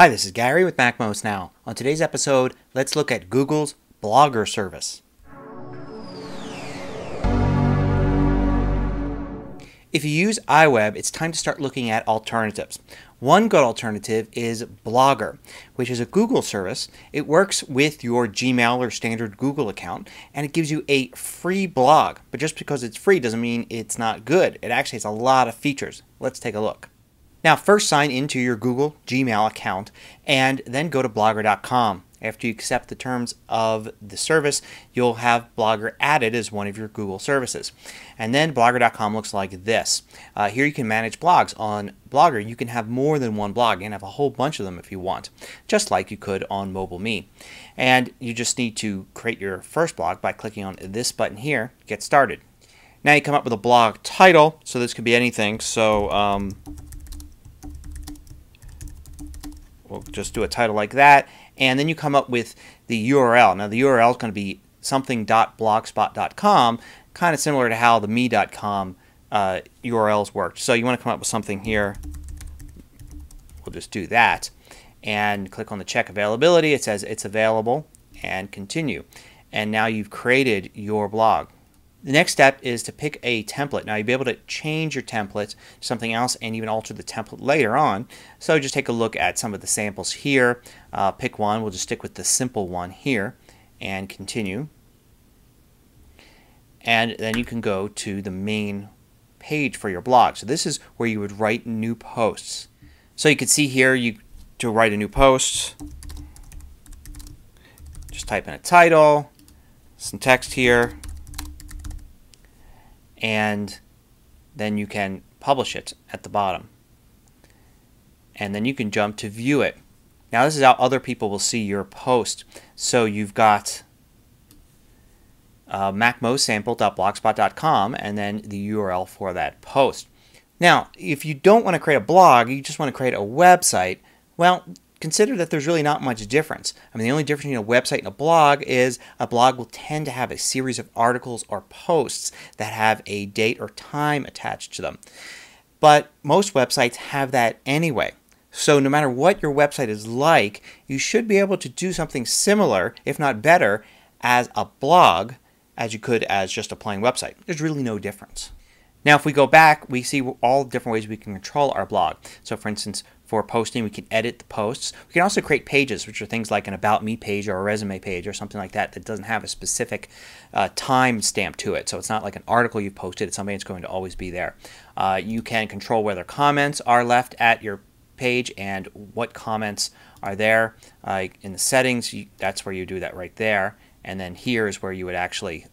Hi, this is Gary with MacMost Now. On today's episode, let's look at Google's Blogger service. If you use iWeb, it's time to start looking at alternatives. One good alternative is Blogger, which is a Google service. It works with your Gmail or standard Google account, and it gives you a free blog. But just because it's free doesn't mean it's not good. It actually has a lot of features. Let's take a look. Now first sign into your Google Gmail account and then go to blogger.com. After you accept the terms of the service, you'll have Blogger added as one of your Google services. And then blogger.com looks like this. Here you can manage blogs. On Blogger you can have more than one blog. You can have a whole bunch of them if you want, just like you could on MobileMe. And you just need to create your first blog by clicking on this button here, Get Started. Now you come up with a blog title, so this could be anything. So we'll just do a title like that, and then you come up with the URL. Now the URL is going to be something.blogspot.com, kind of similar to how the me.com URLs worked. So you want to come up with something here. We'll just do that and click on the check availability. It says it's available, and continue. And now you've created your blog. The next step is to pick a template. Now you'll be able to change your template to something else and even alter the template later on. So just take a look at some of the samples here. Pick one. We'll just stick with the simple one here and continue. And then you can go to the main page for your blog. So this is where you would write new posts. So you can see here to write a new post, just type in a title, some text here, and then you can publish it at the bottom. And then you can jump to view it. Now this is how other people will see your post. So you've got macmosample.blogspot.com and then the URL for that post. Now if you don't want to create a blog, you just want to create a website, well, consider that there's really not much difference. I mean, the only difference between a website and a blog is a blog will tend to have a series of articles or posts that have a date or time attached to them. But most websites have that anyway. So no matter what your website is like, you should be able to do something similar, if not better, as a blog as you could as just a plain website. There's really no difference. Now if we go back, we see all the different ways we can control our blog. So for instance, for posting, we can edit the posts. We can also create pages, which are things like an About Me page or a resume page or something like that that doesn't have a specific time stamp to it. So it's not like an article you posted. It's something that's going to always be there. You can control whether comments are left at your page and what comments are there. In the settings, that's where you do that right there. And then here is where you would actually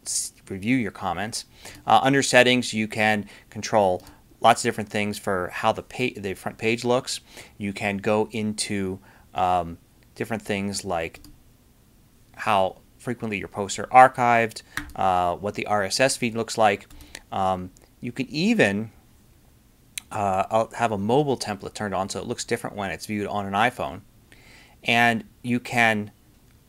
review your comments. Under settings, you can control lots of different things for how the front page looks. You can go into different things like how frequently your posts are archived, what the RSS feed looks like. You can even have a mobile template turned on so it looks different when it's viewed on an iPhone. And you can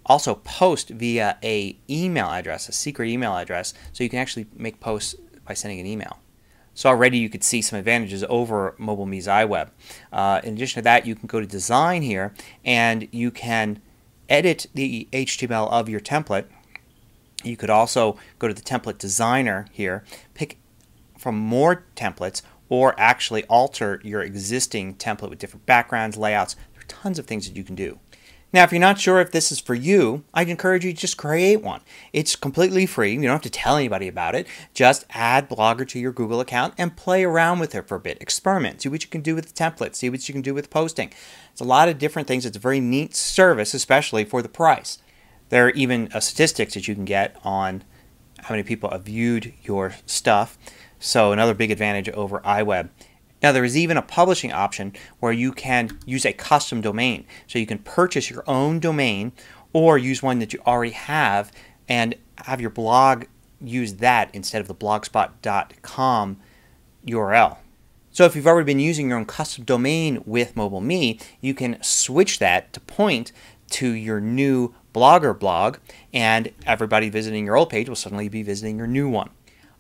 also post via a email address, a secret email address, so you can actually make posts by sending an email. So already you could see some advantages over MobileMe's iWeb. In addition to that, you can go to Design here and you can edit the HTML of your template. You could also go to the Template Designer here, pick from more templates, or actually alter your existing template with different backgrounds, layouts. There are tons of things that you can do. Now if you're not sure if this is for you, I'd encourage you to just create one. It's completely free. You don't have to tell anybody about it. Just add Blogger to your Google account and play around with it for a bit. Experiment. See what you can do with the template. See what you can do with posting. It's a lot of different things. It's a very neat service, especially for the price. There are even statistics that you can get on how many people have viewed your stuff. So another big advantage over iWeb. Now there is even a publishing option where you can use a custom domain. So you can purchase your own domain or use one that you already have and have your blog use that instead of the blogspot.com URL. So if you've already been using your own custom domain with MobileMe, you can switch that to point to your new Blogger blog, and everybody visiting your old page will suddenly be visiting your new one.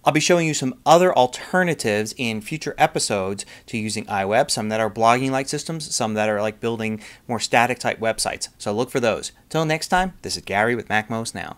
I'll be showing you some other alternatives in future episodes to using iWeb, some that are blogging like systems, some that are like building more static type websites. So look for those. Till next time, this is Gary with MacMost Now.